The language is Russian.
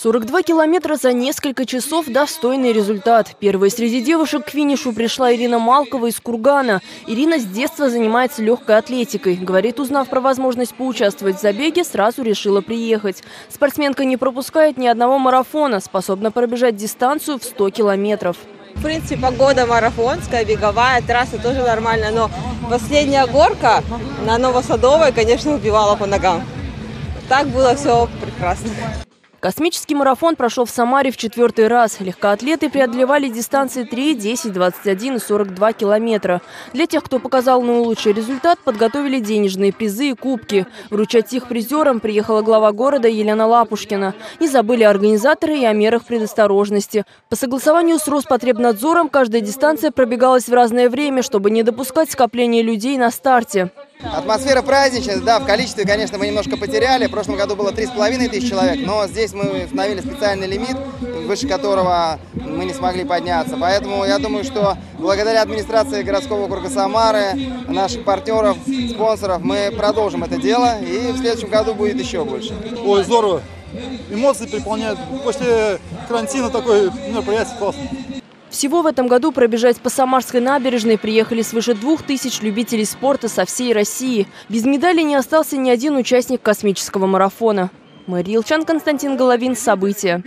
42 километра за несколько часов – достойный результат. Первой среди девушек к финишу пришла Ирина Малкова из Кургана. Ирина с детства занимается легкой атлетикой. Говорит, узнав про возможность поучаствовать в забеге, сразу решила приехать. Спортсменка не пропускает ни одного марафона, способна пробежать дистанцию в 100 километров. В принципе, погода марафонская, беговая, трасса тоже нормальная, но последняя горка на Новосадовой, конечно, убивала по ногам. Так было все прекрасно. Космический марафон прошел в Самаре в 4-й раз. Легкоатлеты преодолевали дистанции 3, 10, 21 и 42 километра. Для тех, кто показал наилучший результат, подготовили денежные призы и кубки. Вручать их призерам приехала глава города Елена Лапушкина. Не забыли организаторы и о мерах предосторожности. По согласованию с Роспотребнадзором каждая дистанция пробегалась в разное время, чтобы не допускать скопления людей на старте. Атмосфера праздничная, да, в количестве, конечно, мы немножко потеряли. В прошлом году было 3500 человек, но здесь мы установили специальный лимит, выше которого мы не смогли подняться. Поэтому я думаю, что благодаря администрации городского округа Самары, наших партнеров, спонсоров, мы продолжим это дело, и в следующем году будет еще больше. Ой, здорово! Эмоции переполняют. После карантина такое мероприятие классно. Всего в этом году пробежать по Самарской набережной приехали свыше 2000 любителей спорта со всей России. Без медали не остался ни один участник космического марафона. Мери Елчян, Константин Головин. События.